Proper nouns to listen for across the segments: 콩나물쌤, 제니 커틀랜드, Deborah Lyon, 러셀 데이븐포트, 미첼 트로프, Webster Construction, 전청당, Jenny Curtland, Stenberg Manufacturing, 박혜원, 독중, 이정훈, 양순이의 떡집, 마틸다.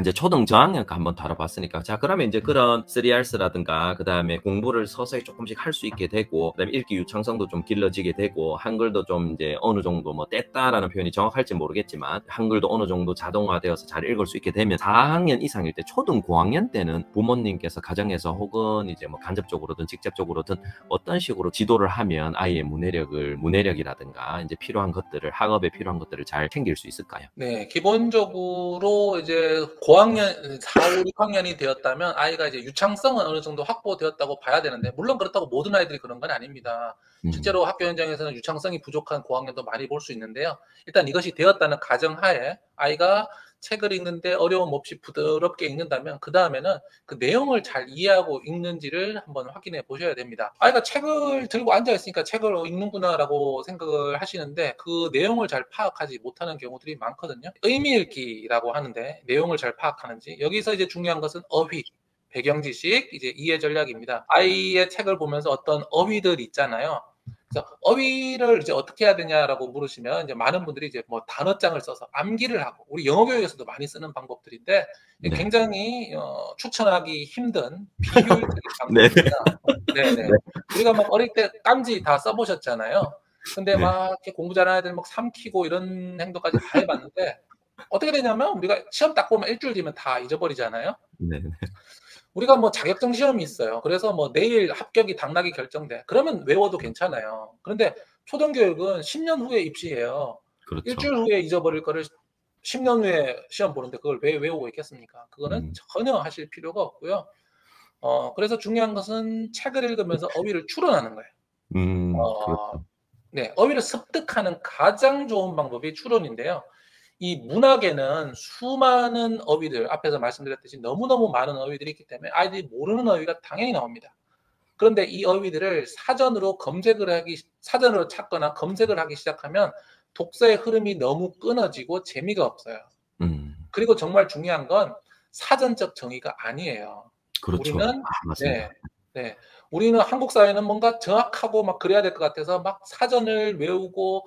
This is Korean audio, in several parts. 이제 초등 저학년까 한번 다뤄봤으니까, 자 그러면 이제 그런 3R스라든가 그 다음에 공부를 서서히 조금씩 할 수 있게 되고, 그 다음에 읽기 유창성도 좀 길러지게 되고, 한글도 좀 이제 어느 정도 뭐 뗐다라는 표현이 정확할지 모르겠지만 한글도 어느 정도 자동화되어서 잘 읽을 수 있게 되면 4학년 이상일 때, 초등 고학년 때는 부모님께서 가정에서 혹은 이제 뭐 간접적으로든 직접적으로든 어떤 식으로 지도를 하면 아이의 문해력이라든가 이제 필요한 것들을, 학업에 필요한 것들을 잘 챙길 수 있을까요? 네, 기본적으로 이제 고학년 4, 5, 6학년이 되었다면 아이가 이제 유창성은 어느 정도 확보되었다고 봐야 되는데, 물론 그렇다고 모든 아이들이 그런 건 아닙니다. 실제로 학교 현장에서는 유창성이 부족한 고학년도 많이 볼 수 있는데요. 일단 이것이 되었다는 가정하에 아이가 책을 읽는데 어려움 없이 부드럽게 읽는다면 그 다음에는 그 내용을 잘 이해하고 읽는지를 한번 확인해 보셔야 됩니다. 아이가 책을 들고 앉아 있으니까 책을 읽는구나 라고 생각을 하시는데 그 내용을 잘 파악하지 못하는 경우들이 많거든요. 의미 읽기라고 하는데 내용을 잘 파악하는지, 여기서 이제 중요한 것은 어휘, 배경 지식, 이제 이해 전략입니다. 아이의 책을 보면서 어떤 어휘들 있잖아요. 그래서 어휘를 이제 어떻게 해야 되냐라고 물으시면 이제 많은 분들이 이제 뭐 단어장을 써서 암기를 하고, 우리 영어 교육에서도 많이 쓰는 방법들인데 네. 굉장히 추천하기 힘든 비효율적인 방법입니다. 네. 네. 우리가 막 어릴 때 깜지 다 써보셨잖아요. 근데 네. 막 이렇게 공부 잘하는 애들 막 삼키고 이런 행동까지 다 해봤는데 어떻게 되냐면 우리가 시험 딱 보면 일주일 뒤면 다 잊어버리잖아요. 네. 우리가 뭐 자격증 시험이 있어요. 그래서 뭐 내일 합격이 당락이 결정돼. 그러면 외워도 괜찮아요. 그런데 초등교육은 10년 후에 입시예요. 그렇죠. 일주일 후에 잊어버릴 거를 10년 후에 시험 보는데 그걸 왜 외우고 있겠습니까? 그거는 전혀 하실 필요가 없고요. 그래서 중요한 것은 책을 읽으면서 어휘를 추론하는 거예요. 네, 어휘를 습득하는 가장 좋은 방법이 추론인데요. 이 문학에는 수많은 어휘들, 앞에서 말씀드렸듯이 너무너무 많은 어휘들이 있기 때문에 아이들이 모르는 어휘가 당연히 나옵니다. 그런데 이 어휘들을 사전으로 찾거나 검색을 하기 시작하면 독서의 흐름이 너무 끊어지고 재미가 없어요. 그리고 정말 중요한 건 사전적 정의가 아니에요. 그렇죠. 우리는, 맞습니다. 네, 우리는 한국 사회는 뭔가 정확하고 막 그래야 될 것 같아서 막 사전을 외우고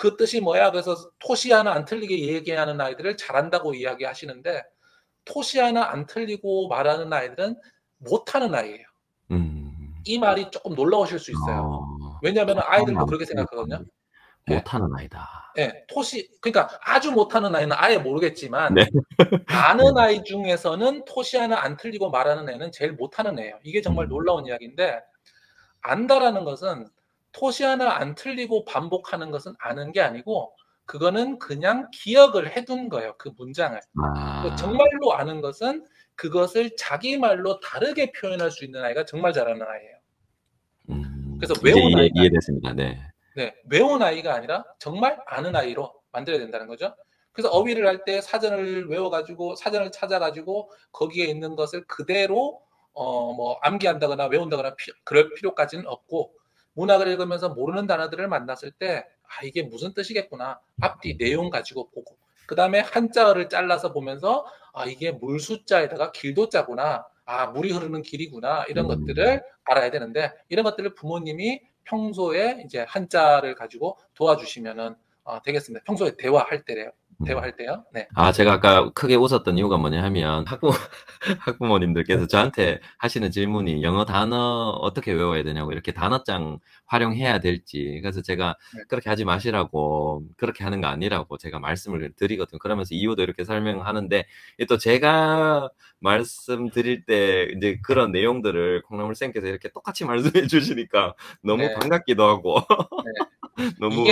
그 뜻이 뭐야? 그래서 토시 하나 안 틀리게 얘기하는 아이들을 잘한다고 이야기하시는데 토시 하나 안 틀리고 말하는 아이들은 못하는 아이예요. 이 말이 조금 놀라우실 수 있어요. 왜냐하면 아이들도 그렇게 생각하거든요. 못하는 아이다. 네, 토시, 그러니까 아주 못하는 아이는 아예 모르겠지만 네. 아는 아이 중에서는 토시 하나 안 틀리고 말하는 애는 제일 못하는 애예요. 이게 정말 놀라운 이야기인데, 안다라는 것은 토시 하나 안 틀리고 반복하는 것은 아는 게 아니고 그거는 그냥 기억을 해둔 거예요. 그 문장을. 정말로 아는 것은 그것을 자기 말로 다르게 표현할 수 있는 아이가 정말 잘하는 아이예요. 그래서 외운 아이가 이해됐습니다. 네. 네, 외운 아이가 아니라 정말 아는 아이로 만들어야 된다는 거죠. 그래서 어휘를 할 때 사전을 외워가지고 사전을 찾아가지고 거기에 있는 것을 그대로 뭐 암기한다거나 외운다거나 그럴 필요까지는 없고, 문학을 읽으면서 모르는 단어들을 만났을 때 아, 이게 무슨 뜻이겠구나. 앞뒤 내용 가지고 보고, 그 다음에 한자어를 잘라서 보면서 아, 이게 물숫자에다가 길도 짜구나. 아, 물이 흐르는 길이구나. 이런 것들을 알아야 되는데 이런 것들을 부모님이 평소에 이제 한자를 가지고 도와주시면은 되겠습니다. 평소에 대화할 때래요. 대화할 때요? 네. 아, 제가 아까 크게 웃었던 이유가 뭐냐 하면 학부모님들께서 저한테 하시는 질문이 영어 단어 어떻게 외워야 되냐고, 이렇게 단어장 활용해야 될지. 그래서 제가 네. 그렇게 하지 마시라고, 그렇게 하는 거 아니라고 제가 말씀을 드리거든요. 그러면서 이유도 이렇게 설명하는데, 또 제가 말씀드릴 때 이제 그런 내용들을 콩나물쌤께서 이렇게 똑같이 말씀해 주시니까 너무 네. 반갑기도 하고 네. 너무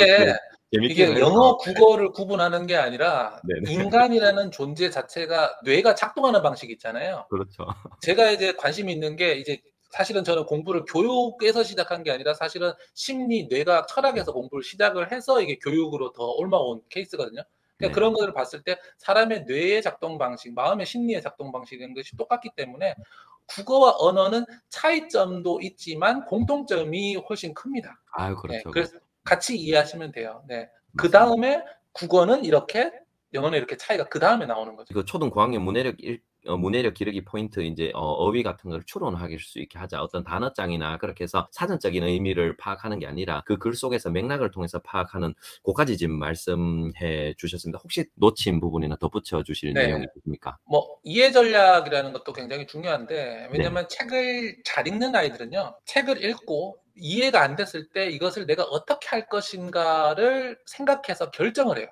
이게 영어, 국어를 구분하는 게 아니라 네네. 인간이라는 존재 자체가 뇌가 작동하는 방식이 있잖아요. 그렇죠. 제가 이제 관심이 있는 게, 이제 사실은 저는 공부를 교육에서 시작한 게 아니라 사실은 심리, 뇌가, 철학에서 공부를 시작을 해서 이게 교육으로 더 옮아온 케이스거든요. 그러니까 네. 그런 것을 봤을 때 사람의 뇌의 작동 방식, 마음의 심리의 작동 방식인 것이 똑같기 때문에 국어와 언어는 차이점도 있지만 공통점이 훨씬 큽니다. 아유, 그렇죠. 네, 그래서 같이 이해하시면 돼요. 네. 그 다음에 국어는 이렇게, 영어는 이렇게 차이가 그 다음에 나오는 거죠. 그 초등 고학년 문해력 문해력 기르기 포인트 이제 어휘 같은 걸 추론하실 수 있게 하자. 어떤 단어장이나 그렇게 해서 사전적인 의미를 파악하는 게 아니라 그 글 속에서 맥락을 통해서 파악하는 그까지 지금 말씀해 주셨습니다. 혹시 놓친 부분이나 덧붙여 주실 내용이 있습니까? 뭐 이해 전략이라는 것도 굉장히 중요한데, 왜냐하면 책을 잘 읽는 아이들은요, 책을 읽고 이해가 안 됐을 때 이것을 내가 어떻게 할 것인가를 생각해서 결정을 해요.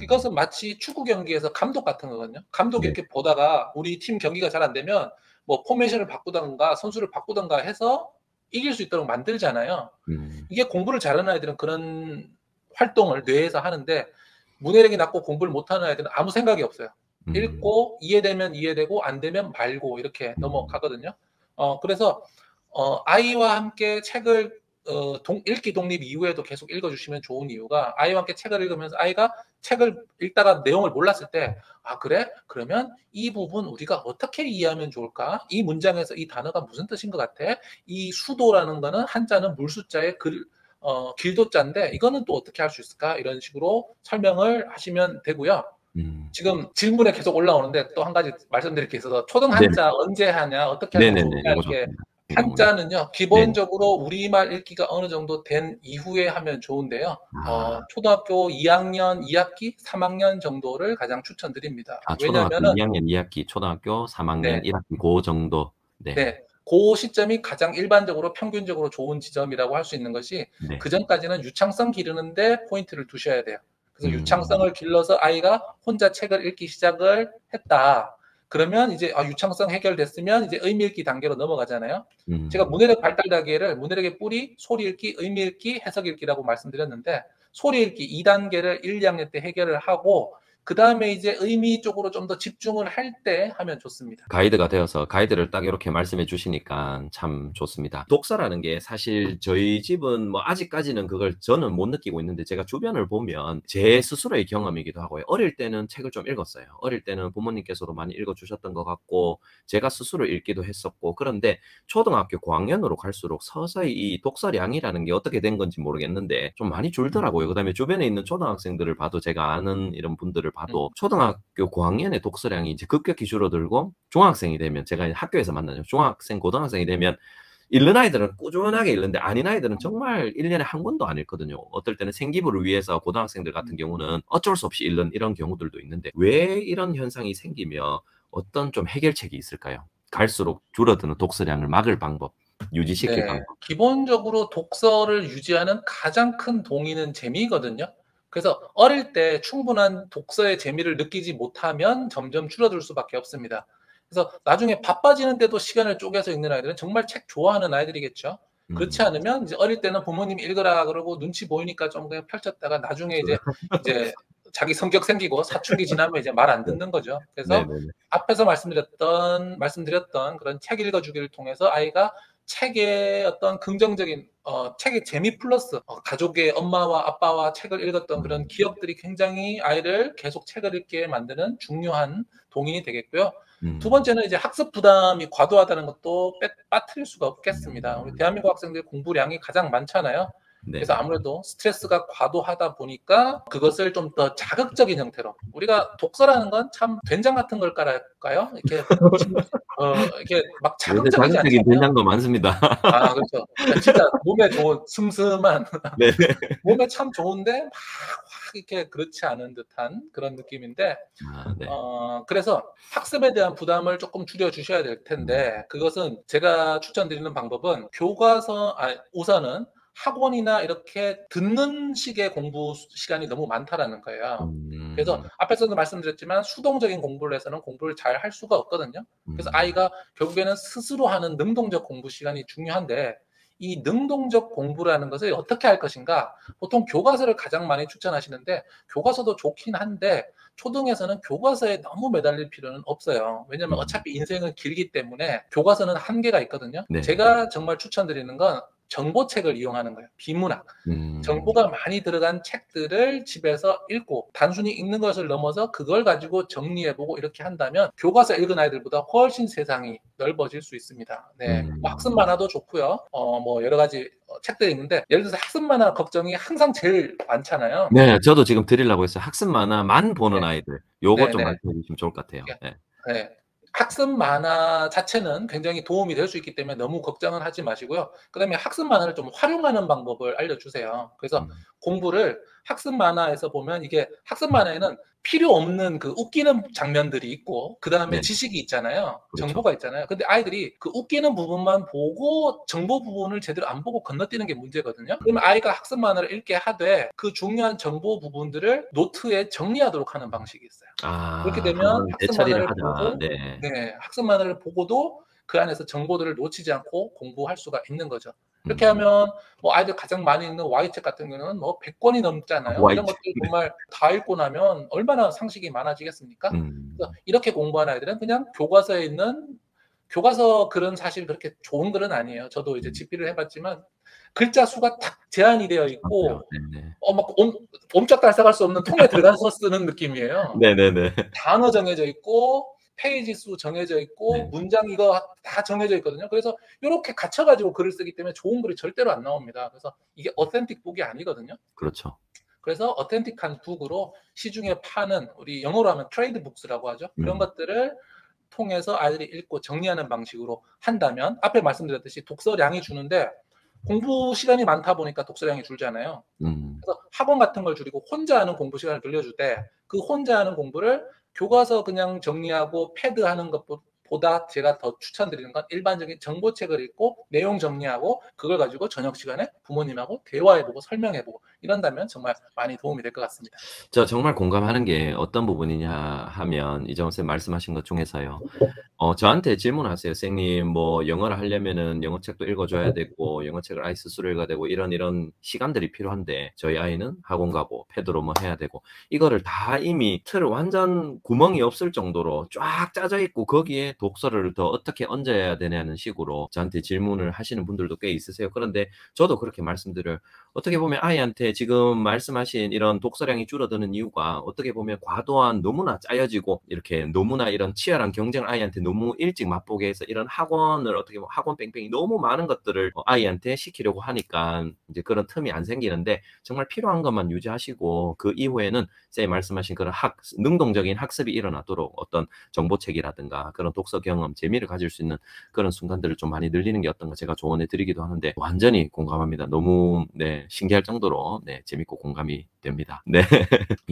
이것은 마치 축구 경기에서 감독 같은 거거든요. 감독이 이렇게 보다가 우리 팀 경기가 잘 안 되면 뭐 포메이션을 바꾸던가 선수를 바꾸던가 해서 이길 수 있도록 만들잖아요. 이게 공부를 잘하는 아이들은 그런 활동을 뇌에서 하는데, 문해력이 낮고 공부를 못하는 아이들은 아무 생각이 없어요. 읽고 이해되면 이해되고 안 되면 말고 이렇게 넘어가거든요. 그래서 아이와 함께 책을 읽기 독립 이후에도 계속 읽어주시면 좋은 이유가, 아이와 함께 책을 읽으면서 아이가 책을 읽다가 내용을 몰랐을 때, 아 그래? 그러면 이 부분 우리가 어떻게 이해하면 좋을까? 이 문장에서 이 단어가 무슨 뜻인 것 같아? 이 수도라는 거는 한자는 물숫자의 길도자인데 이거는 또 어떻게 할 수 있을까? 이런 식으로 설명을 하시면 되고요. 지금 질문에 계속 올라오는데 또 한 가지 말씀드릴 게 있어서, 초등 한자 언제 하냐, 어떻게 하냐, 이렇게 한자는요, 기본적으로 우리말 읽기가 어느 정도 된 이후에 하면 좋은데요. 초등학교 2학년 2학기, 3학년 정도를 가장 추천드립니다. 왜냐하면 2학년 2학기, 초등학교 3학년 1학기 그 정도. 그 시점이 가장 일반적으로 평균적으로 좋은 지점이라고 할 수 있는 것이, 그 전까지는 유창성 기르는데 포인트를 두셔야 돼요. 그래서 유창성을 길러서 아이가 혼자 책을 읽기 시작을 했다. 그러면 이제 유창성 해결됐으면 이제 의미 읽기 단계로 넘어가잖아요. 제가 문해력 발달 단계를 문해력의 뿌리, 소리 읽기, 의미 읽기, 해석 읽기라고 말씀드렸는데, 소리 읽기 2단계를 1, 2학년 때 해결을 하고 그 다음에 이제 의미 쪽으로 좀 더 집중을 할 때 하면 좋습니다. 가이드가 되어서 가이드를 딱 이렇게 말씀해 주시니까 참 좋습니다. 독서라는 게 사실 저희 집은 뭐 아직까지는 그걸 저는 못 느끼고 있는데, 제가 주변을 보면 제 스스로의 경험이기도 하고요. 어릴 때는 책을 좀 읽었어요. 어릴 때는 부모님께서도 많이 읽어주셨던 것 같고 제가 스스로 읽기도 했었고, 그런데 초등학교 고학년으로 갈수록 서서히 이 독서량이라는 게 어떻게 된 건지 모르겠는데 좀 많이 줄더라고요. 그 다음에 주변에 있는 초등학생들을 봐도, 제가 아는 이런 분들을 봐도 초등학교 고학년의 독서량이 이제 급격히 줄어들고, 중학생이 되면, 제가 학교에서 만나죠, 중학생 고등학생이 되면 읽는 아이들은 꾸준하게 읽는데 아닌 아이들은 정말 1년에 한 권도 안 읽거든요. 어떨 때는 생기부를 위해서 고등학생들 같은 경우는 어쩔 수 없이 읽는 이런 경우들도 있는데, 왜 이런 현상이 생기며 어떤 좀 해결책이 있을까요? 갈수록 줄어드는 독서량을 막을 방법, 유지시킬 방법. 기본적으로 독서를 유지하는 가장 큰 동의는 재미거든요. 그래서 어릴 때 충분한 독서의 재미를 느끼지 못하면 점점 줄어들 수밖에 없습니다. 그래서 나중에 바빠지는데도 시간을 쪼개서 읽는 아이들은 정말 책 좋아하는 아이들이겠죠. 그렇지 않으면 이제 어릴 때는 부모님 읽으라 그러고 눈치 보이니까 좀 그냥 펼쳤다가 나중에 이제 자기 성격 생기고 사춘기 지나면 이제 말 안 듣는 거죠. 그래서 앞에서 말씀드렸던 그런 책 읽어주기를 통해서 아이가 책의 어떤 긍정적인 책의 재미 플러스 가족의 엄마와 아빠와 책을 읽었던 그런 기억들이 굉장히 아이를 계속 책을 읽게 만드는 중요한 동인이 되겠고요. 두 번째는 이제 학습 부담이 과도하다는 것도 빠뜨릴 수가 없겠습니다. 우리 대한민국 학생들 공부량이 가장 많잖아요. 그래서 아무래도 스트레스가 과도하다 보니까 그것을 좀 더 자극적인 형태로, 우리가 독서라는 건 참 된장 같은 걸까요? 이렇게 막 자극적이지 않잖아요. 된장도 많습니다. 아 그렇죠. 진짜 몸에 좋은 슴슴한 몸에 참 좋은데 막 확 이렇게 그렇지 않은 듯한 그런 느낌인데, 그래서 학습에 대한 부담을 조금 줄여 주셔야 될 텐데, 그것은 제가 추천드리는 방법은 우선은 학원이나 이렇게 듣는 식의 공부 시간이 너무 많다라는 거예요. 그래서 앞에서도 말씀드렸지만 수동적인 공부를 해서는 공부를 잘 할 수가 없거든요. 그래서 아이가 결국에는 스스로 하는 능동적 공부 시간이 중요한데, 이 능동적 공부라는 것을 어떻게 할 것인가, 보통 교과서를 가장 많이 추천하시는데, 교과서도 좋긴 한데 초등에서는 교과서에 너무 매달릴 필요는 없어요. 왜냐하면 어차피 인생은 길기 때문에 교과서는 한계가 있거든요. 제가 정말 추천드리는 건 정보책을 이용하는 거예요. 비문학. 정보가 많이 들어간 책들을 집에서 읽고, 단순히 읽는 것을 넘어서 그걸 가지고 정리해보고 이렇게 한다면 교과서 읽은 아이들보다 훨씬 세상이 넓어질 수 있습니다. 뭐 학습 만화도 좋고요. 뭐 여러 가지 책들이 있는데, 예를 들어서 학습 만화 걱정이 항상 제일 많잖아요. 저도 지금 드리려고 했어요. 학습 만화만 보는 아이들. 요거 좀 말씀해 주시면 좋을 것 같아요. 학습 만화 자체는 굉장히 도움이 될 수 있기 때문에 너무 걱정은 하지 마시고요. 그다음에 학습 만화를 좀 활용하는 방법을 알려주세요. 그래서 공부를 학습 만화에서 보면 이게 학습 만화에는 필요 없는 그 웃기는 장면들이 있고 그다음에 지식이 있잖아요. 그렇죠. 정보가 있잖아요. 근데 아이들이 그 웃기는 부분만 보고 정보 부분을 제대로 안 보고 건너뛰는 게 문제거든요. 그러면 아이가 학습 만화를 읽게 하되 그 중요한 정보 부분들을 노트에 정리하도록 하는 방식이 있어요. 그렇게 되면 학습 만화를 보고 학습 만화를 보고도 그 안에서 정보들을 놓치지 않고 공부할 수가 있는 거죠. 이렇게 하면 뭐 아이들 가장 많이 읽는 Y책 같은 경우는 뭐 100권이 넘잖아요. Y책. 이런 것들 정말 다 읽고 나면 얼마나 상식이 많아지겠습니까? 그래서 이렇게 공부하는 아이들은 그냥 교과서에 있는 교과서 글은 사실 그렇게 좋은 글은 아니에요. 저도 이제 집필을 해봤지만 글자 수가 딱 제한이 되어 있고 막 옴짝달싹할 수 없는 통에 들어가서 쓰는 느낌이에요. 네네네. 단어 정해져 있고 페이지 수 정해져 있고 문장 이거 다 정해져 있거든요. 그래서 이렇게 갇혀가지고 글을 쓰기 때문에 좋은 글이 절대로 안 나옵니다. 그래서 이게 어센틱 북이 아니거든요. 그렇죠. 그래서 어센틱한 북으로 시중에 파는 우리 영어로 하면 트레이드 북스라고 하죠. 그런 것들을 통해서 아이들이 읽고 정리하는 방식으로 한다면 앞에 말씀드렸듯이 독서량이 주는데 공부 시간이 많다 보니까 독서량이 줄잖아요. 그래서 학원 같은 걸 줄이고 혼자 하는 공부 시간을 늘려줄 때 그 혼자 하는 공부를 교과서 그냥 정리하고 패드하는 것보다 제가 더 추천드리는 건 일반적인 정보책을 읽고 내용 정리하고 그걸 가지고 저녁 시간에 부모님하고 대화해보고 설명해보고 이런다면 정말 많이 도움이 될 것 같습니다. 저 정말 공감하는 게 어떤 부분이냐 하면 이정훈 쌤 말씀하신 것 중에서요. 저한테 질문하세요. 선생님 뭐 영어를 하려면은 영어책도 읽어줘야 되고 영어책을 아이 스스로 읽어야 되고 이런 시간들이 필요한데 저희 아이는 학원 가고 패드로 뭐 해야 되고 이거를 다 이미 틀을 완전 구멍이 없을 정도로 쫙 짜져 있고 거기에 독서를 더 어떻게 얹어야 되냐는 식으로 저한테 질문을 하시는 분들도 꽤 있으세요. 그런데 저도 그렇게 말씀드려요. 어떻게 보면 아이한테 지금 말씀하신 이런 독서량이 줄어드는 이유가 어떻게 보면 과도한 너무나 짜여지고 이렇게 너무나 이런 치열한 경쟁을 아이한테 너무 일찍 맛보게 해서 이런 학원을 어떻게 보면 학원 뺑뺑이 너무 많은 것들을 아이한테 시키려고 하니까 이제 그런 틈이 안 생기는데 정말 필요한 것만 유지하시고 그 이후에는 쌤이 말씀하신 그런 능동적인 학습이 일어나도록 어떤 정보책이라든가 그런 독서 경험, 재미를 가질 수 있는 그런 순간들을 좀 많이 늘리는 게 어떤가 제가 조언해 드리기도 하는데 완전히 공감합니다. 너무 신기할 정도로 재밌고 공감이 됩니다.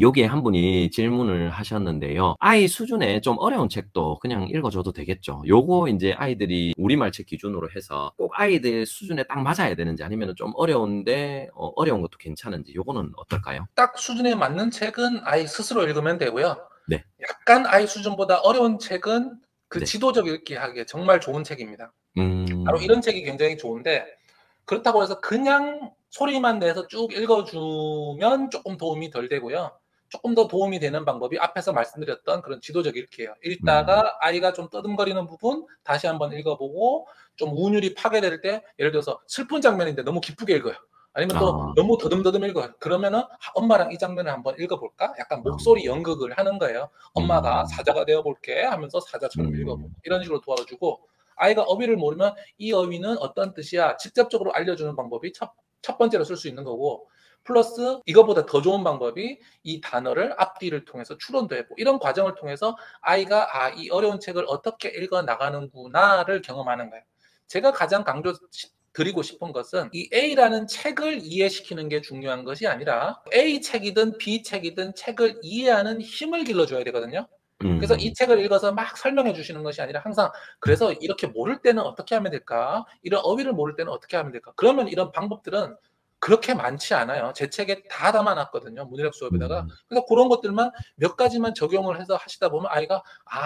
여기에 한 분이 질문을 하셨는데요. 아이 수준에 좀 어려운 책도 그냥 읽어줘도 되겠죠. 요거 이제 아이들이 우리말 책 기준으로 해서 꼭 아이들 수준에 딱 맞아야 되는지 아니면 좀 어려운데 어려운 것도 괜찮은지 요거는 어떨까요? 딱 수준에 맞는 책은 아이 스스로 읽으면 되고요. 약간 아이 수준보다 어려운 책은 그 지도적 읽기 하기에 정말 좋은 책입니다. 바로 이런 책이 굉장히 좋은데 그렇다고 해서 그냥 소리만 내서 쭉 읽어주면 조금 도움이 덜 되고요. 조금 더 도움이 되는 방법이 앞에서 말씀드렸던 그런 지도적 읽기예요. 읽다가 아이가 좀 떠듬거리는 부분 다시 한번 읽어보고 좀 운율이 파괴될 때 예를 들어서 슬픈 장면인데 너무 기쁘게 읽어요. 아니면 또 너무 더듬더듬 읽어요. 그러면은 엄마랑 이 장면을 한번 읽어볼까? 약간 목소리 연극을 하는 거예요. 엄마가 사자가 되어볼게 하면서 사자처럼 읽어보고 이런 식으로 도와주고 아이가 어휘를 모르면 이 어휘는 어떤 뜻이야? 직접적으로 알려주는 방법이 첫 번째로 쓸 수 있는 거고 플러스 이거보다 더 좋은 방법이 이 단어를 앞뒤를 통해서 추론도 해보고 이런 과정을 통해서 아이가 이 어려운 책을 어떻게 읽어나가는구나를 경험하는 거예요. 제가 가장 강조드리고 싶은 것은 이 A라는 책을 이해시키는 게 중요한 것이 아니라 A 책이든 B 책이든 책을 이해하는 힘을 길러줘야 되거든요. 그래서 이 책을 읽어서 막 설명해 주시는 것이 아니라 항상 그래서 이렇게 모를 때는 어떻게 하면 될까? 이런 어휘를 모를 때는 어떻게 하면 될까? 그러면 이런 방법들은 그렇게 많지 않아요. 제 책에 다 담아놨거든요. 문해력 수업에다가. 그래서 그런 것들만 몇 가지만 적용을 해서 하시다 보면 아이가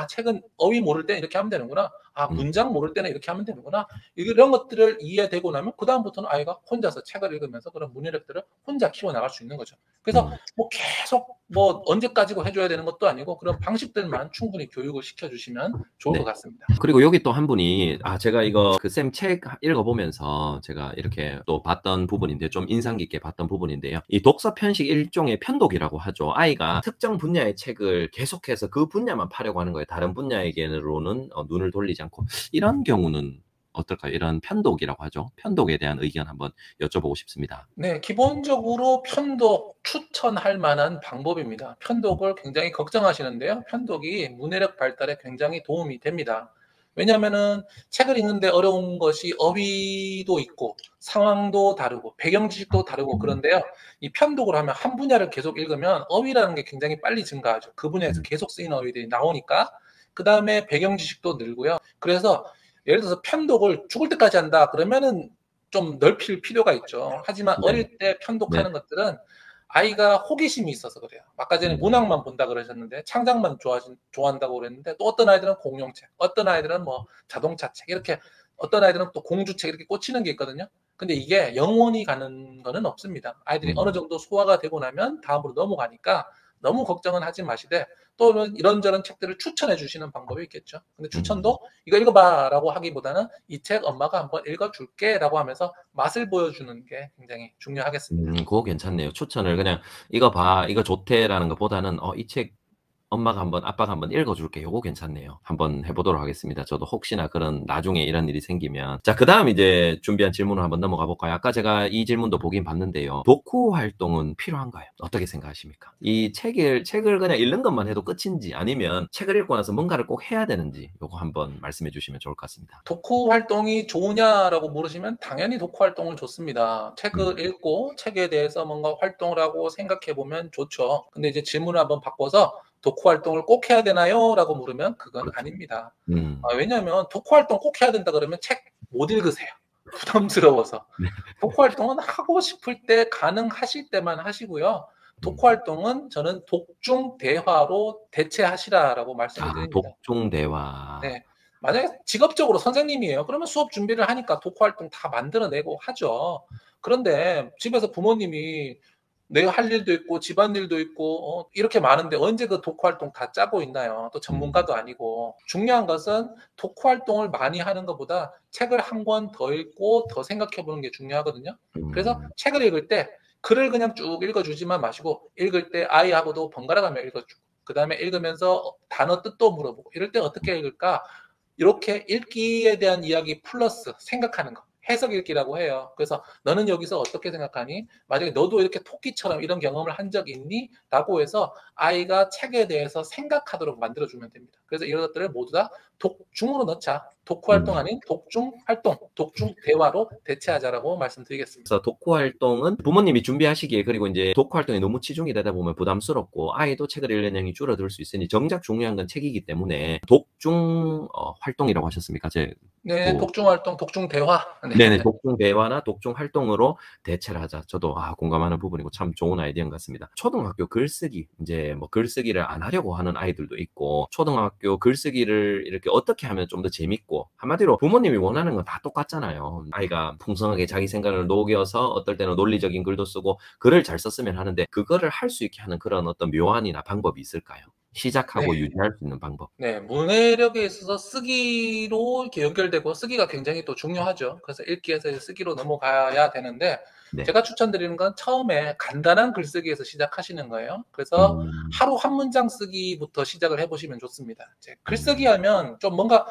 책은 어휘 모를 때는 이렇게 하면 되는구나. 문장 모를 때는 이렇게 하면 되는구나. 이런 것들을 이해되고 나면 그 다음부터는 아이가 혼자서 책을 읽으면서 그런 문해력들을 혼자 키워나갈 수 있는 거죠. 그래서 뭐 계속 뭐 언제까지고 해줘야 되는 것도 아니고 그런 방식들만 충분히 교육을 시켜주시면 좋을 것 같습니다. 그리고 여기 또 한 분이 제가 이거 그 쌤 책 읽어보면서 제가 이렇게 또 봤던 부분인데 좀 인상 깊게 봤던 부분인데요. 이 독서 편식 일종의 편독이라고 하죠. 아이가 특정 분야의 책을 계속해서 그 분야만 파려고 하는 거예요. 다른 분야에게로는 눈을 돌리지 않고 이런 경우는 어떨까요? 이런 편독이라고 하죠. 편독에 대한 의견 한번 여쭤보고 싶습니다. 네, 기본적으로 편독 추천할 만한 방법입니다. 편독을 굉장히 걱정하시는데요. 편독이 문해력 발달에 굉장히 도움이 됩니다. 왜냐하면은 책을 읽는데 어려운 것이 어휘도 있고 상황도 다르고 배경 지식도 다르고 그런데요. 이 편독을 하면 한 분야를 계속 읽으면 어휘라는 게 굉장히 빨리 증가하죠. 그 분야에서 계속 쓰이는 어휘들이 나오니까 그 다음에 배경 지식도 늘고요. 그래서 예를 들어서 편독을 죽을 때까지 한다 그러면은 좀 넓힐 필요가 있죠. 하지만 네. 어릴 때 편독하는 네. 것들은 아이가 호기심이 있어서 그래요. 아까 전에 문학만 본다 그러셨는데 창작만 좋아한다고 그랬는데 또 어떤 아이들은 공룡책, 어떤 아이들은 뭐 자동차 책 이렇게 어떤 아이들은 또 공주책 이렇게 꽂히는 게 있거든요. 근데 이게 영원히 가는 거는 없습니다. 아이들이 어느 정도 소화가 되고 나면 다음으로 넘어가니까 너무 걱정은 하지 마시되 또 이런저런 책들을 추천해 주시는 방법이 있겠죠. 근데 추천도 이거 읽어봐 라고 하기보다는 이 책 엄마가 한번 읽어줄게 라고 하면서 맛을 보여주는 게 굉장히 중요하겠습니다. 그거 괜찮네요. 추천을 그냥 이거 봐 이거 좋대 라는 것보다는 이 책 엄마가 한번 아빠가 한번 읽어줄게 요거 괜찮네요. 한번 해보도록 하겠습니다. 저도 혹시나 그런 나중에 이런 일이 생기면. 자, 그 다음 이제 준비한 질문을 한번 넘어가 볼까요? 아까 제가 이 질문도 보긴 봤는데요. 독후 활동은 필요한가요? 어떻게 생각하십니까? 이 책을 그냥 읽는 것만 해도 끝인지 아니면 책을 읽고 나서 뭔가를 꼭 해야 되는지 요거 한번 말씀해 주시면 좋을 것 같습니다. 독후 활동이 좋으냐라고 물으시면 당연히 독후 활동은 좋습니다. 책을 읽고 책에 대해서 뭔가 활동을 하고 생각해 보면 좋죠. 근데 이제 질문을 한번 바꿔서 독후 활동을 꼭 해야 되나요? 라고 물으면 그건 그렇죠. 아닙니다. 왜냐하면 독후 활동 꼭 해야 된다 그러면 책 못 읽으세요. 부담스러워서. 독후 활동은 하고 싶을 때 가능하실 때만 하시고요. 독후 활동은 저는 독중 대화로 대체하시라라고 말씀드립니다. 독중 대화. 네. 만약에 직업적으로 선생님이에요. 그러면 수업 준비를 하니까 독후 활동 다 만들어내고 하죠. 그런데 집에서 부모님이 내가 할 일도 있고 집안일도 있고 이렇게 많은데 언제 그 독후 활동 다 짜고 있나요? 또 전문가도 아니고. 중요한 것은 독후 활동을 많이 하는 것보다 책을 한 권 더 읽고 더 생각해 보는 게 중요하거든요. 그래서 책을 읽을 때 글을 그냥 쭉 읽어주지만 마시고 읽을 때 아이하고도 번갈아가며 읽어주고 그 다음에 읽으면서 단어 뜻도 물어보고 이럴 때 어떻게 읽을까? 이렇게 읽기에 대한 이야기 플러스 생각하는 거. 해석 읽기라고 해요. 그래서 너는 여기서 어떻게 생각하니? 만약에 너도 이렇게 토끼처럼 이런 경험을 한 적 있니? 라고 해서 아이가 책에 대해서 생각하도록 만들어주면 됩니다. 그래서 이런 것들을 모두 다 독중으로 넣자. 독후 활동 아닌 독중 활동, 독중 대화로 대체하자라고 말씀드리겠습니다. 그래서 독후 활동은 부모님이 준비하시기에 그리고 이제 독후 활동에 너무 치중이 되다 보면 부담스럽고 아이도 책을 읽는 양이 줄어들 수 있으니 정작 중요한 건 책이기 때문에 독중 활동이라고 하셨습니까? 네, 독중 활동, 독중 대화. 네. 네네, 독중 대화나 독중 활동으로 대체를 하자. 저도 공감하는 부분이고 참 좋은 아이디어인 것 같습니다. 초등학교 글쓰기, 이제 뭐 글쓰기를 안 하려고 하는 아이들도 있고 초등학교 글쓰기를 이렇게 어떻게 하면 좀 더 재밌고 한마디로 부모님이 원하는 건 다 똑같잖아요. 아이가 풍성하게 자기 생각을 녹여서 어떨 때는 논리적인 글도 쓰고 글을 잘 썼으면 하는데 그거를 할 수 있게 하는 그런 어떤 묘안이나 방법이 있을까요? 시작하고 네. 유지할 수 있는 방법. 네, 문해력에 있어서 쓰기로 이렇게 연결되고 쓰기가 굉장히 또 중요하죠. 그래서 읽기에서 쓰기로 넘어가야 되는데 네. 제가 추천드리는 건 처음에 간단한 글쓰기에서 시작하시는 거예요. 그래서 하루 한 문장 쓰기부터 시작을 해보시면 좋습니다. 이제 글쓰기 하면 좀 뭔가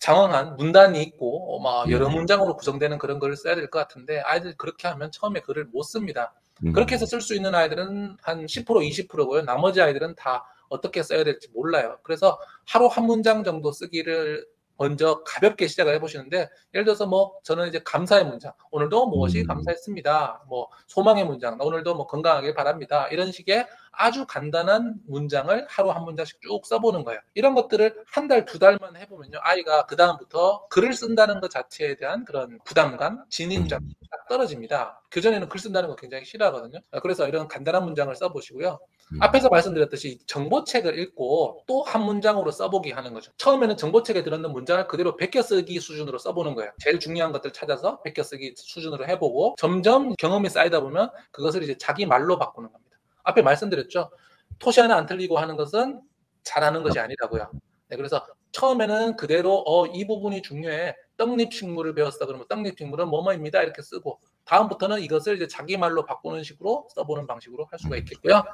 장황한 문단이 있고 막 여러 문장으로 구성되는 그런 글을 써야 될 것 같은데 아이들 그렇게 하면 처음에 글을 못 씁니다. 그렇게 해서 쓸 수 있는 아이들은 한 10%, 20%고요. 나머지 아이들은 다 어떻게 써야 될지 몰라요. 그래서 하루 한 문장 정도 쓰기를 먼저 가볍게 시작을 해보시는데 예를 들어서 뭐 저는 이제 감사의 문장, 오늘도 무엇이 감사했습니다. 뭐 소망의 문장, 오늘도 뭐 건강하길 바랍니다. 이런 식의 아주 간단한 문장을 하루 한 문장씩 쭉 써보는 거예요. 이런 것들을 한 달, 두 달만 해보면요. 아이가 그 다음부터 글을 쓴다는 것 자체에 대한 그런 부담감, 진입장이 딱 떨어집니다. 그전에는 글 쓴다는 거 굉장히 싫어하거든요. 그래서 이런 간단한 문장을 써보시고요. 앞에서 말씀드렸듯이 정보책을 읽고 또 한 문장으로 써보기 하는 거죠. 처음에는 정보책에 들어있는 문장을 그대로 베껴쓰기 수준으로 써보는 거예요. 제일 중요한 것들 찾아서 베껴쓰기 수준으로 해보고 점점 경험이 쌓이다 보면 그것을 이제 자기 말로 바꾸는 겁니다. 앞에 말씀드렸죠. 토시 하나 안 틀리고 하는 것은 잘하는 것이 아니라고요. 네, 그래서 처음에는 그대로 이 부분이 중요해. 떡잎식물을 배웠어. 그러면 떡잎식물은 뭐뭐입니다. 이렇게 쓰고 다음부터는 이것을 이제 자기 말로 바꾸는 식으로 써보는 방식으로 할 수가 있겠고요.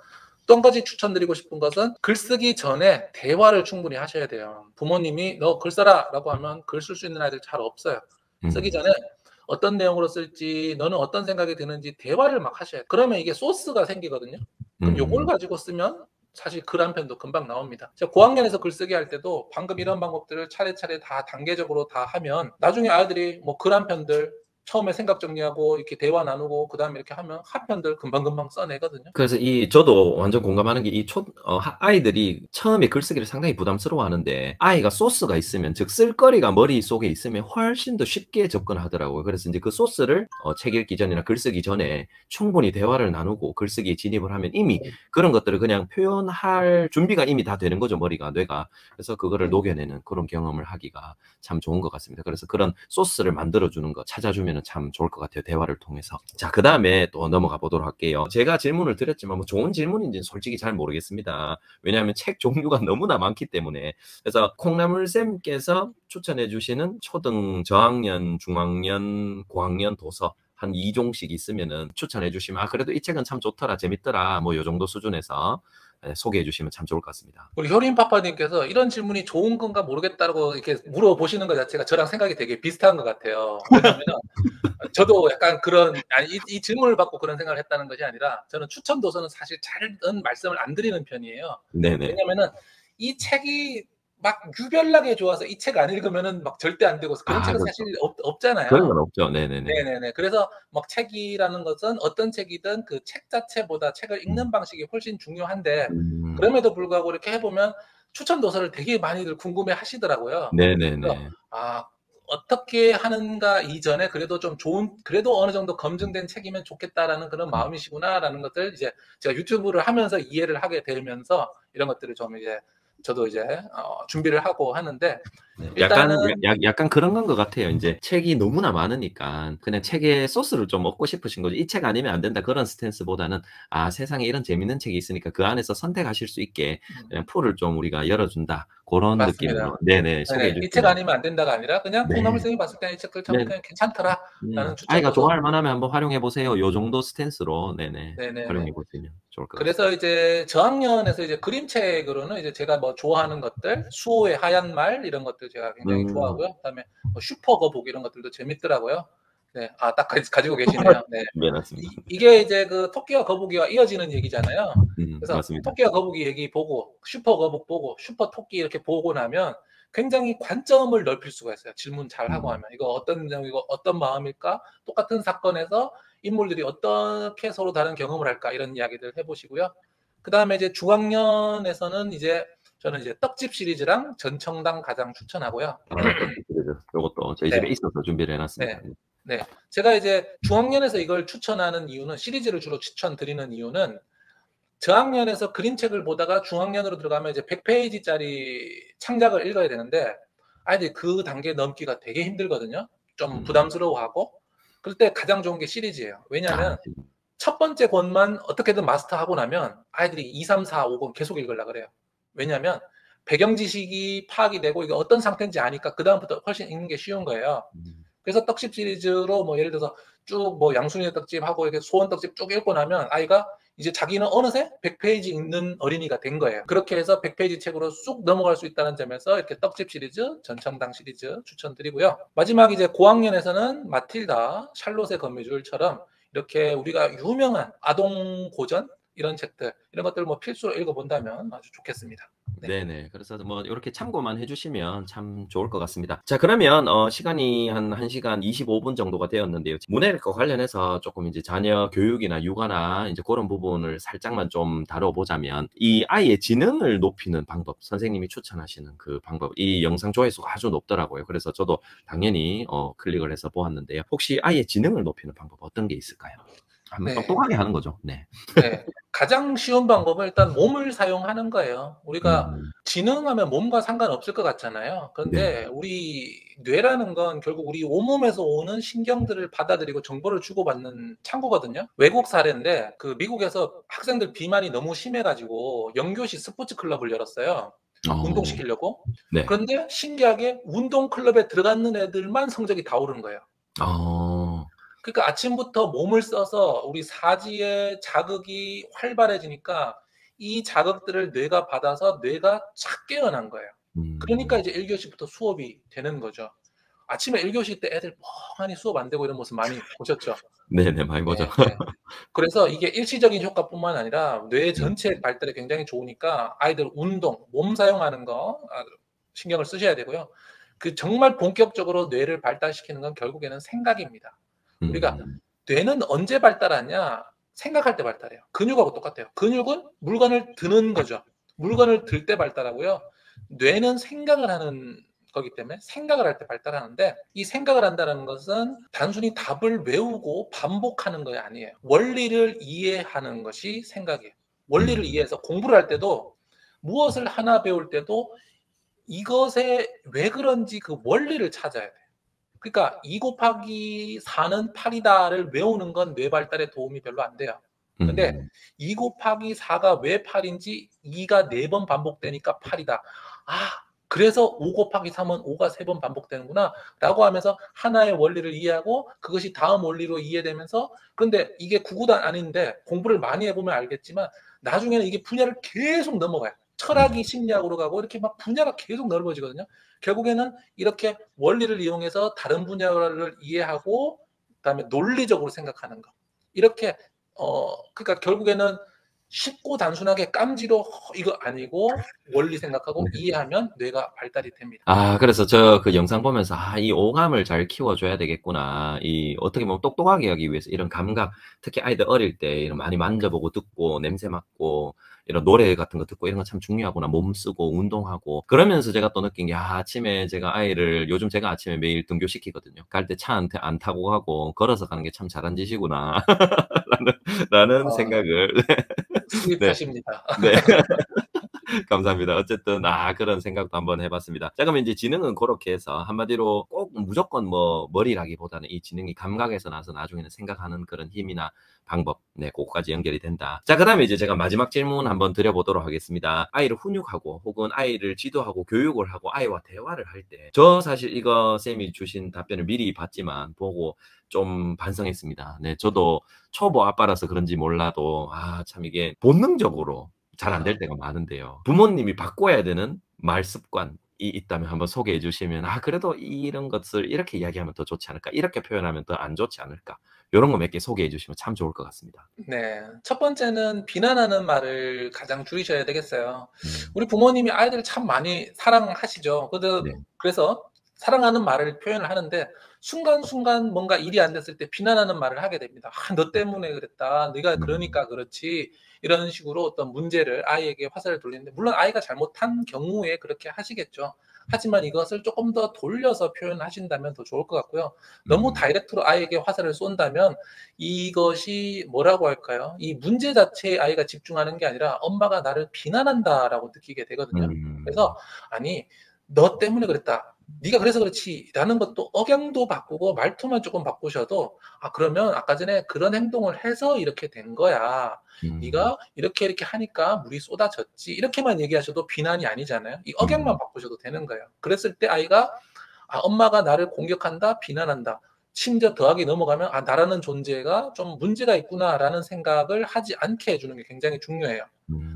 또 한 가지 추천드리고 싶은 것은 글쓰기 전에 대화를 충분히 하셔야 돼요. 부모님이 너 글 써라 라고 하면 글 쓸 수 있는 아이들 잘 없어요. 쓰기 전에 어떤 내용으로 쓸지 너는 어떤 생각이 드는지 대화를 막 하셔야 해요. 그러면 이게 소스가 생기거든요. 그럼 요걸 가지고 쓰면 사실 글 한 편도 금방 나옵니다. 제가 고학년에서 글쓰기 할 때도 방금 이런 방법들을 차례차례 다 단계적으로 다 하면 나중에 아이들이 뭐 글 한 편들 처음에 생각 정리하고 이렇게 대화 나누고 그 다음에 이렇게 하면 합편들 금방금방 써내거든요. 그래서 이 저도 완전 공감하는 게 이 아이들이 처음에 글쓰기를 상당히 부담스러워하는데 아이가 소스가 있으면 즉 쓸거리가 머릿속에 있으면 훨씬 더 쉽게 접근하더라고요. 그래서 이제 그 소스를 책 읽기 전이나 글쓰기 전에 충분히 대화를 나누고 글쓰기에 진입을 하면 이미 그런 것들을 그냥 표현할 준비가 이미 다 되는 거죠. 머리가 뇌가. 그래서 그거를 녹여내는 그런 경험을 하기가 참 좋은 것 같습니다. 그래서 그런 소스를 만들어주는 거 찾아주면 참 좋을 것 같아요. 대화를 통해서. 자, 그 다음에 또 넘어가 보도록 할게요. 제가 질문을 드렸지만 뭐 좋은 질문인지는 솔직히 잘 모르겠습니다. 왜냐하면 책 종류가 너무나 많기 때문에. 그래서 콩나물쌤께서 추천해 주시는 초등 저학년, 중학년, 고학년 도서 한 2종씩 있으면은 추천해 주시면 아 그래도 이 책은 참 좋더라, 재밌더라 뭐 요 정도 수준에서 소개해 주시면 참 좋을 것 같습니다. 우리 효린파파님께서 이런 질문이 좋은 건가 모르겠다고 이렇게 물어보시는 것 자체가 저랑 생각이 되게 비슷한 것 같아요. 왜냐하면 저도 약간 그런 이 질문을 받고 그런 생각을 했다는 것이 아니라 저는 추천 도서는 사실 잘은 말씀을 안 드리는 편이에요. 네네. 왜냐하면은 이 책이 막 유별나게 좋아서 이 책 안 읽으면은 막 절대 안 되고 그런 책은 그렇죠. 사실 없잖아요. 그런 건 없죠. 네네네. 네네네. 그래서 막 책이라는 것은 어떤 책이든 그 책 자체보다 책을 읽는 방식이 훨씬 중요한데 그럼에도 불구하고 이렇게 해보면 추천 도서를 되게 많이들 궁금해 하시더라고요. 네네네. 아 어떻게 하는가 이전에 그래도 좀 좋은 그래도 어느 정도 검증된 책이면 좋겠다라는 그런 마음이시구나라는 것들 이제 제가 유튜브를 하면서 이해를 하게 되면서 이런 것들을 좀 이제. 저도 이제 준비를 하고 하는데 약간 그런 건 것 같아요. 이제 책이 너무나 많으니까 그냥 책의 소스를 좀 얻고 싶으신 거죠. 이 책 아니면 안 된다 그런 스탠스보다는 아 세상에 이런 재밌는 책이 있으니까 그 안에서 선택하실 수 있게 그냥 풀을 좀 우리가 열어준다 그런 느낌으로 네네 소개해 주세요. 이 책 아니면 안 된다가 아니라 그냥 콩나물쌤이 봤을 때는 이 책들 참 그냥 괜찮더라. 라는 아이가 좋아할 만하면 한번 활용해 보세요. 요 정도 스탠스로 네네 활용해 보시면 좋을 것 같아요. 그래서 이제 저학년에서 이제 그림책으로는 이제 제가 뭐 좋아하는 것들 수호의 하얀 말 이런 것들 제가 굉장히 좋아하고요. 그다음에 뭐 슈퍼거북 이런 것들도 재밌더라고요. 네, 아 딱 가지고 계시네요. 네, 네 맞습니다. 이게 이제 그 토끼와 거북이와 이어지는 얘기잖아요. 그래서 맞습니다. 토끼와 거북이 얘기 보고 슈퍼거북 보고 슈퍼토끼 이렇게 보고 나면 굉장히 관점을 넓힐 수가 있어요. 질문 잘 하고 하면 이거 어떤 내용이고 어떤 마음일까? 똑같은 사건에서 인물들이 어떻게 서로 다른 경험을 할까? 이런 이야기들 해보시고요. 그 다음에 이제 중학년에서는 이제 저는 이제 떡집 시리즈랑 전청당 가장 추천하고요. 아, 이것도 저희 집에 있어서 준비를 해놨습니다. 네. 네, 제가 이제 중학년에서 이걸 추천하는 이유는 시리즈를 주로 추천드리는 이유는 저학년에서 그림책을 보다가 중학년으로 들어가면 이제 100페이지짜리 창작을 읽어야 되는데 아이들이 그 단계 넘기가 되게 힘들거든요. 좀 부담스러워하고 그럴 때 가장 좋은 게 시리즈예요. 왜냐하면 첫 번째 권만 어떻게든 마스터하고 나면 아이들이 2, 3, 4, 5권 계속 읽으려고 그래요. 왜냐하면 배경 지식이 파악이 되고 이게 어떤 상태인지 아니까 그 다음부터 훨씬 읽는 게 쉬운 거예요. 그래서 떡집 시리즈로 뭐 예를 들어서 쭉 뭐 양순이의 떡집하고 이렇게 소원 떡집 쭉 읽고 나면 아이가 이제 자기는 어느새 100페이지 읽는 어린이가 된 거예요. 그렇게 해서 100페이지 책으로 쑥 넘어갈 수 있다는 점에서 이렇게 떡집 시리즈, 전청당 시리즈 추천드리고요. 마지막 이제 고학년에서는 마틸다, 샬롯의 거미줄처럼 이렇게 우리가 유명한 아동 고전 이런 책들, 이런 것들 뭐 필수로 읽어본다면 아주 좋겠습니다. 네. 네네. 그래서 뭐 이렇게 참고만 해주시면 참 좋을 것 같습니다. 자, 그러면 시간이 한 1시간 25분 정도가 되었는데요. 문해과 관련해서 조금 이제 자녀 교육이나 육아나 이제 그런 부분을 살짝만 좀 다뤄보자면 이 아이의 지능을 높이는 방법, 선생님이 추천하시는 그 방법, 이 영상 조회수가 아주 높더라고요. 그래서 저도 당연히 클릭을 해서 보았는데요. 혹시 아이의 지능을 높이는 방법 어떤 게 있을까요? 네. 똑똑하게 하는 거죠. 네. 네. 가장 쉬운 방법은 일단 몸을 사용하는 거예요. 우리가 지능하면 몸과 상관없을 것 같잖아요. 그런데 네. 우리 뇌라는 건 결국 우리 온몸에서 오는 신경들을 받아들이고 정보를 주고받는 창구거든요. 외국 사례인데 그 미국에서 학생들 비만이 너무 심해가지고 영교시 스포츠 클럽을 열었어요. 운동시키려고. 네. 그런데 신기하게 운동 클럽에 들어갔는 애들만 성적이 다 오른 거예요. 그러니까 아침부터 몸을 써서 우리 사지의 자극이 활발해지니까 이 자극들을 뇌가 받아서 뇌가 착 깨어난 거예요. 그러니까 이제 1교시부터 수업이 되는 거죠. 아침에 1교시 때 애들 멍하니 수업 안 되고 이런 모습 많이 보셨죠? 네네, 많이 보죠. 네. 그래서 이게 일시적인 효과뿐만 아니라 뇌 전체 발달에 굉장히 좋으니까 아이들 운동, 몸 사용하는 거 신경을 쓰셔야 되고요. 그 정말 본격적으로 뇌를 발달시키는 건 결국에는 생각입니다. 우리가 뇌는 언제 발달하냐? 생각할 때 발달해요. 근육하고 똑같아요. 근육은 물건을 드는 거죠. 물건을 들 때 발달하고요. 뇌는 생각을 하는 거기 때문에 생각을 할 때 발달하는데, 이 생각을 한다는 것은 단순히 답을 외우고 반복하는 것이 아니에요. 원리를 이해하는 것이 생각이에요. 원리를 이해해서 공부를 할 때도, 무엇을 하나 배울 때도 이것에 왜 그런지 그 원리를 찾아야 돼요. 그러니까 2 곱하기 4는 8이다를 외우는 건 뇌 발달에 도움이 별로 안 돼요. 근데 2 곱하기 4가 왜 8인지 2가 4번 반복되니까 8이다. 아, 그래서 5 곱하기 3은 5가 3번 반복되는구나 라고 하면서 하나의 원리를 이해하고 그것이 다음 원리로 이해되면서, 근데 이게 구구단 아닌데 공부를 많이 해보면 알겠지만 나중에는 이게 분야를 계속 넘어가요. 철학이 심리학으로 가고 이렇게 막 분야가 계속 넓어지거든요. 결국에는 이렇게 원리를 이용해서 다른 분야를 이해하고 그다음에 논리적으로 생각하는 거, 이렇게 그러니까 결국에는 쉽고 단순하게 깜지로 이거 아니고 원리 생각하고 이해하면 뇌가 발달이 됩니다. 아, 그래서 저 그 영상 보면서 아, 이 오감을 잘 키워줘야 되겠구나. 이 어떻게 보면 똑똑하게 하기 위해서 이런 감각, 특히 아이들 어릴 때 이런 많이 만져보고 듣고 냄새 맡고 이런 노래 같은 거 듣고 이런 거 참 중요하구나. 몸 쓰고 운동하고. 그러면서 제가 또 느낀 게, 아, 아침에 제가 아이를, 요즘 제가 아침에 매일 등교시키거든요. 갈 때 차 안 타고 가고 걸어서 가는 게 참 잘한 짓이구나 라는 생각을 수입하십니다. 네. 네. 감사합니다. 어쨌든 아, 그런 생각도 한번 해봤습니다. 자, 그럼 이제 지능은 그렇게 해서 한마디로 꼭 무조건 뭐 머리라기보다는 이 지능이 감각에서 나서 나중에는 생각하는 그런 힘이나 방법, 네, 그거까지 연결이 된다. 자, 그 다음에 이제 제가 마지막 질문 한번 드려보도록 하겠습니다. 아이를 훈육하고 혹은 아이를 지도하고 교육을 하고 아이와 대화를 할 때, 저 사실 이거 쌤이 주신 답변을 미리 봤지만 보고 좀 반성했습니다. 네, 저도 초보 아빠라서 그런지 몰라도 아, 참 이게 본능적으로 잘 안 될 때가 많은데요. 부모님이 바꿔야 되는 말 습관이 있다면 한번 소개해 주시면, 아, 그래도 이런 것을 이렇게 이야기하면 더 좋지 않을까, 이렇게 표현하면 더 안 좋지 않을까, 이런 거 몇 개 소개해 주시면 참 좋을 것 같습니다. 네, 첫 번째는 비난하는 말을 가장 줄이셔야 되겠어요. 우리 부모님이 아이들을 참 많이 사랑하시죠. 네. 그래서 사랑하는 말을 표현을 하는데 순간순간 뭔가 일이 안 됐을 때 비난하는 말을 하게 됩니다. 아, 너 때문에 그랬다. 네가 그러니까 그렇지. 이런 식으로 어떤 문제를 아이에게 화살을 돌리는데, 물론 아이가 잘못한 경우에 그렇게 하시겠죠. 하지만 이것을 조금 더 돌려서 표현하신다면 더 좋을 것 같고요. 너무 다이렉트로 아이에게 화살을 쏜다면 이것이 뭐라고 할까요? 이 문제 자체에 아이가 집중하는 게 아니라 엄마가 나를 비난한다라고 느끼게 되거든요. 그래서 아니, 너 때문에 그랬다. 네가 그래서 그렇지 라는 것도 억양도 바꾸고 말투만 조금 바꾸셔도, 아, 그러면 아까 전에 그런 행동을 해서 이렇게 된 거야. 네가 이렇게 하니까 물이 쏟아졌지. 이렇게만 얘기하셔도 비난이 아니잖아요. 이 억양만 바꾸셔도 되는 거예요. 그랬을 때 아이가, 아, 엄마가 나를 공격한다, 비난한다, 심지어 더하기 넘어가면 아, 나라는 존재가 좀 문제가 있구나라는 생각을 하지 않게 해주는 게 굉장히 중요해요.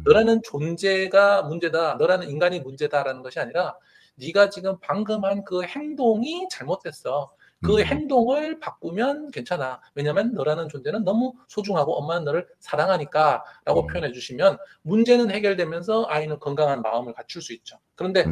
너라는 존재가 문제다, 너라는 인간이 문제다라는 것이 아니라 네가 지금 방금 한 그 행동이 잘못됐어. 그 행동을 바꾸면 괜찮아. 왜냐하면 너라는 존재는 너무 소중하고 엄마는 너를 사랑하니까 라고 표현해 주시면 문제는 해결되면서 아이는 건강한 마음을 갖출 수 있죠. 그런데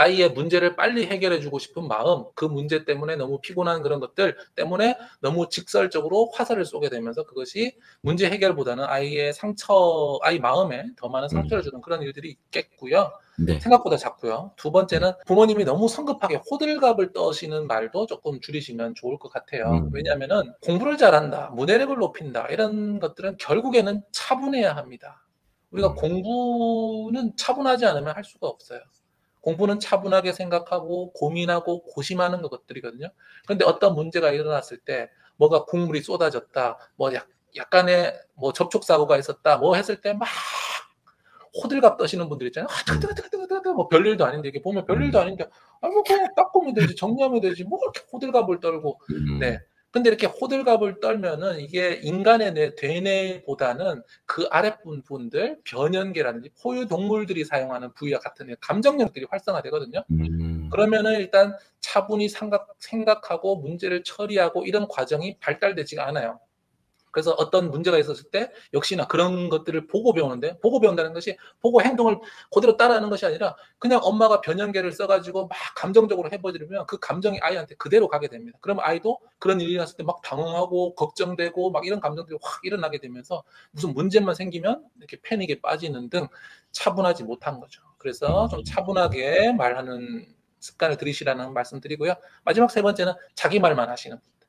아이의 문제를 빨리 해결해 주고 싶은 마음, 그 문제 때문에 너무 피곤한 그런 것들 때문에 너무 직설적으로 화살을 쏘게 되면서 그것이 문제 해결보다는 아이의 상처, 아이 마음에 더 많은 상처를 주는 그런 일들이 있겠고요. 네. 생각보다 작고요. 두 번째는 부모님이 너무 성급하게 호들갑을 떠시는 말도 조금 줄이시면 좋을 것 같아요. 왜냐하면은 공부를 잘한다, 문해력을 높인다, 이런 것들은 결국에는 차분해야 합니다. 우리가 공부는 차분하지 않으면 할 수가 없어요. 공부는 차분하게 생각하고 고민하고 고심하는 것들이거든요. 그런데 어떤 문제가 일어났을 때 뭐가 국물이 쏟아졌다, 뭐 약간의 뭐 접촉사고가 있었다, 뭐 했을 때 막 호들갑 떠시는 분들 있잖아요. 아, 뜨뜨뜨뜨뜨뜨, 뭐 별일도 아닌데, 이게 보면 별일도 아닌데, 아, 뭐 그냥 닦으면 되지, 정리하면 되지, 뭐 이렇게 호들갑을 떨고, 네, 근데 이렇게 호들갑을 떨면은 이게 인간의 뇌, 되뇌보다는 그 아랫부분들, 변연계라든지 포유동물들이 사용하는 부위와 같은 감정력들이 활성화되거든요. 그러면은 일단 차분히 생각하고 문제를 처리하고 이런 과정이 발달되지가 않아요. 그래서 어떤 문제가 있었을 때 역시나 그런 것들을 보고 배우는데, 보고 배운다는 것이 보고 행동을 그대로 따라하는 것이 아니라 그냥 엄마가 변연계를 써가지고 막 감정적으로 해버리면 그 감정이 아이한테 그대로 가게 됩니다. 그럼 아이도 그런 일이 났을 때 막 당황하고 걱정되고 막 이런 감정들이 확 일어나게 되면서 무슨 문제만 생기면 이렇게 패닉에 빠지는 등 차분하지 못한 거죠. 그래서 좀 차분하게 말하는 습관을 들이시라는 말씀드리고요. 마지막 세 번째는 자기 말만 하시는 분들.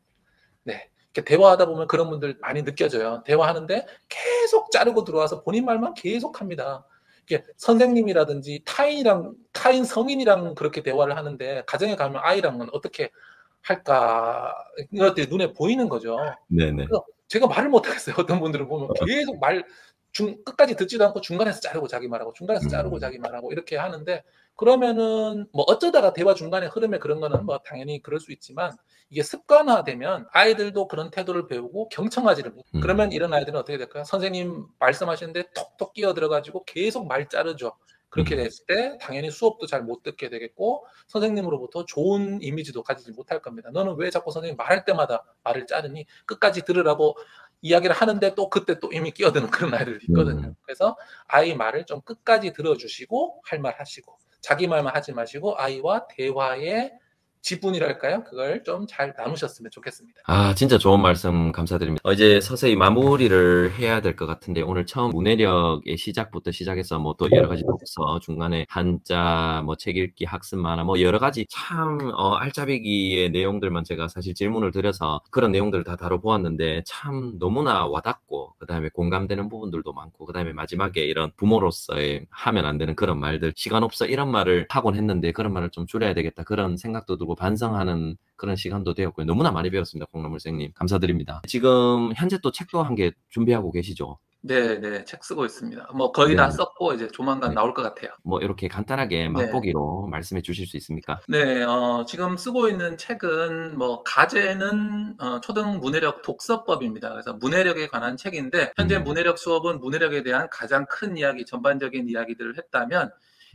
네. 이렇게 대화하다 보면 그런 분들 많이 느껴져요. 대화하는데 계속 자르고 들어와서 본인 말만 계속 합니다. 이게 선생님이라든지 타인 성인이랑 그렇게 대화를 하는데 가정에 가면 아이랑은 어떻게 할까? 이런 것들이 눈에 보이는 거죠. 네네. 그래서 제가 말을 못하겠어요. 어떤 분들을 보면 계속 말 끝까지 듣지도 않고 중간에서 자르고 자기 말하고 중간에서 자르고 자기 말하고 이렇게 하는데, 그러면은 뭐 어쩌다가 대화 중간에 흐름에 그런 거는 뭐 당연히 그럴 수 있지만 이게 습관화되면 아이들도 그런 태도를 배우고 경청하지를 못해. 그러면 이런 아이들은 어떻게 될까요? 선생님 말씀하시는데 톡톡 끼어들어가지고 계속 말 자르죠. 그렇게 됐을 때 당연히 수업도 잘 못 듣게 되겠고 선생님으로부터 좋은 이미지도 가지지 못할 겁니다. 너는 왜 자꾸 선생님 말할 때마다 말을 자르니? 끝까지 들으라고 이야기를 하는데 또 그때 또 이미 끼어드는 그런 아이들도 있거든요. 그래서 아이 말을 좀 끝까지 들어주시고 할 말 하시고 자기 말만 하지 마시고 아이와 대화의 지분이랄까요? 그걸 좀 잘 나누셨으면 좋겠습니다. 아, 진짜 좋은 말씀 감사드립니다. 이제 서서히 마무리를 해야 될 것 같은데, 오늘 처음 문해력의 시작부터 시작해서 뭐 또 여러 가지 독서, 중간에 한자, 뭐 책 읽기, 학습 만화, 뭐 여러 가지 참 알짜배기의 내용들만 제가 사실 질문을 드려서 그런 내용들을 다 다뤄보았는데 참 너무나 와닿고 그 다음에 공감되는 부분들도 많고 그 다음에 마지막에 이런 부모로서의 하면 안 되는 그런 말들, 시간 없어 이런 말을 하곤 했는데 그런 말을 좀 줄여야 되겠다 그런 생각도 들고 반성하는 그런 시간도 되었고요. 너무나 많이 배웠습니다. 콩나물쌤님 감사드립니다. 지금 현재 또 책도 한 개 준비하고 계시죠? 네. 책 쓰고 있습니다. 뭐 거의 다 썼고 이제 조만간 나올 것 같아요. 뭐 이렇게 간단하게 맛보기로 말씀해 주실 수 있습니까? 네. 지금 쓰고 있는 책은 뭐 가제는 초등 문해력 독서법입니다. 그래서 문해력에 관한 책인데 현재 문해력 수업은 문해력에 대한 가장 큰 이야기, 전반적인 이야기들을 했다면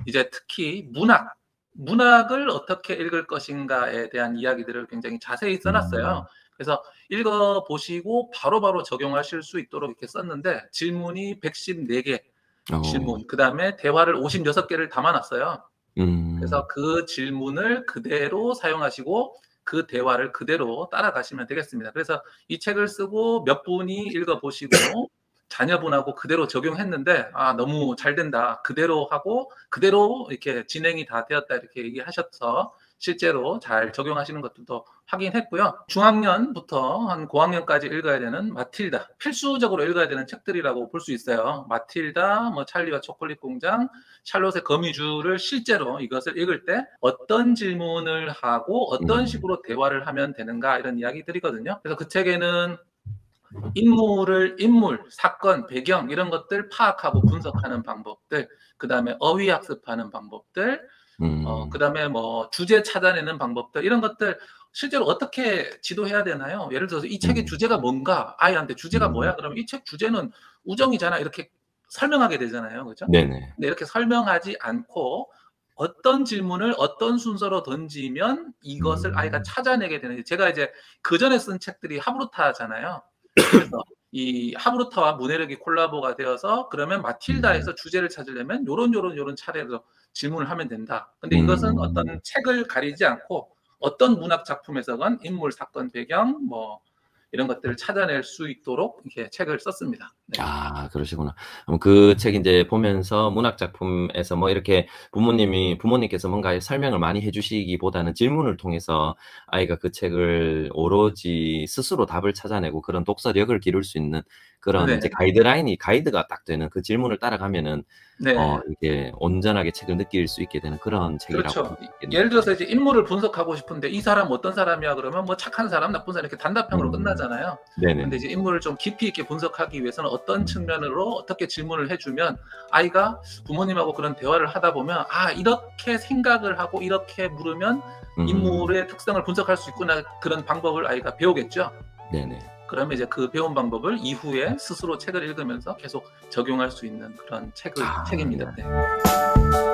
이제 특히 문학을 어떻게 읽을 것인가에 대한 이야기들을 굉장히 자세히 써놨어요. 그래서 읽어보시고 바로바로 적용하실 수 있도록 이렇게 썼는데 질문이 114개 질문, 그 다음에 대화를 56개를 담아놨어요. 그래서 그 질문을 그대로 사용하시고 그 대화를 그대로 따라가시면 되겠습니다. 그래서 이 책을 쓰고 몇 분이 읽어보시고 자녀분하고 그대로 적용했는데 너무 잘 된다, 그대로 하고 그대로 이렇게 진행이 다 되었다 이렇게 얘기하셔서 실제로 잘 적용하시는 것들도 확인했고요. 중학년부터 한 고학년까지 읽어야 되는 마틸다, 필수적으로 읽어야 되는 책들이라고 볼 수 있어요. 마틸다, 뭐 찰리와 초콜릿 공장, 샬롯의 거미줄을 실제로 이것을 읽을 때 어떤 질문을 하고 어떤 식으로 대화를 하면 되는가 이런 이야기들이거든요. 그래서 그 책에는 인물, 사건, 배경 이런 것들 파악하고 분석하는 방법들, 그 다음에 어휘 학습하는 방법들, 그 다음에 뭐 주제 찾아내는 방법들 이런 것들 실제로 어떻게 지도해야 되나요? 예를 들어서 이 책의 주제가 뭔가, 아이한테 주제가 뭐야? 그러면 이 책 주제는 우정이잖아 이렇게 설명하게 되잖아요, 그렇죠? 네네. 근데 이렇게 설명하지 않고 어떤 질문을 어떤 순서로 던지면 이것을 아이가 찾아내게 되는지. 제가 이제 그 전에 쓴 책들이 하브루타잖아요. 그래서 이 하브루타와 문해력이 콜라보가 되어서 그러면 마틸다에서 주제를 찾으려면 요런 차례로 질문을 하면 된다. 근데 이것은 어떤 책을 가리지 않고 어떤 문학 작품에서건 인물, 사건, 배경 뭐 이런 것들을 찾아낼 수 있도록 이렇게 책을 썼습니다. 네. 아, 그러시구나. 그럼 그 책 이제 보면서 문학 작품에서 뭐 이렇게 부모님께서 뭔가 설명을 많이 해주시기보다는 질문을 통해서 아이가 그 책을 오로지 스스로 답을 찾아내고 그런 독서력을 기를 수 있는 그런 이제 가이드가 딱 되는 그 질문을 따라가면은 이렇게 온전하게 책을 느낄 수 있게 되는 그런 책이라고. 그렇죠. 예를 들어서 이제 인물을 분석하고 싶은데 이 사람 어떤 사람이야 그러면 뭐 착한 사람, 나쁜 사람 이렇게 단답형으로 끝나잖아요. 거잖아요. 네네. 근데 이제 인물을 좀 깊이 있게 분석하기 위해서는 어떤 측면으로 어떻게 질문을 해주면 아이가 부모님하고 그런 대화를 하다 보면 아, 이렇게 생각을 하고 이렇게 물으면 인물의 특성을 분석할 수 있구나, 그런 방법을 아이가 배우겠죠. 네네. 그러면 이제 그 배운 방법을 이후에 스스로 책을 읽으면서 계속 적용할 수 있는 그런 책을, 책입니다. 네.